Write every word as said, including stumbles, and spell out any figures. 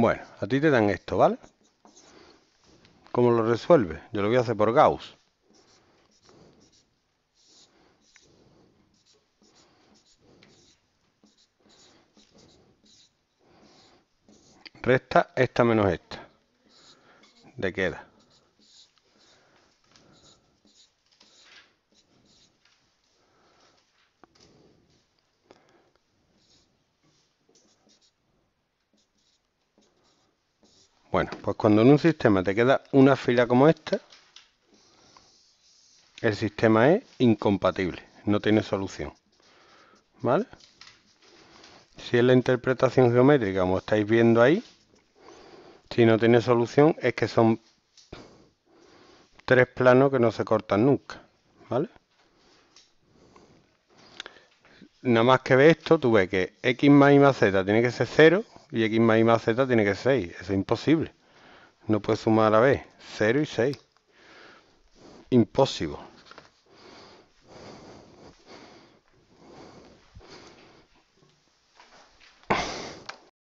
Bueno, a ti te dan esto, ¿vale? ¿Cómo lo resuelves? Yo lo voy a hacer por Gauss. Resta esta menos esta. Te queda. Bueno, pues cuando en un sistema te queda una fila como esta, el sistema es incompatible, no tiene solución, ¿vale? Si es la interpretación geométrica, como estáis viendo ahí, si no tiene solución es que son tres planos que no se cortan nunca, ¿vale? Nada más que ve esto, tú ves que x más y más z tiene que ser cero, y x más y más z tiene que ser seis. Eso es imposible. No puedes sumar a la vez. cero y seis. Imposible.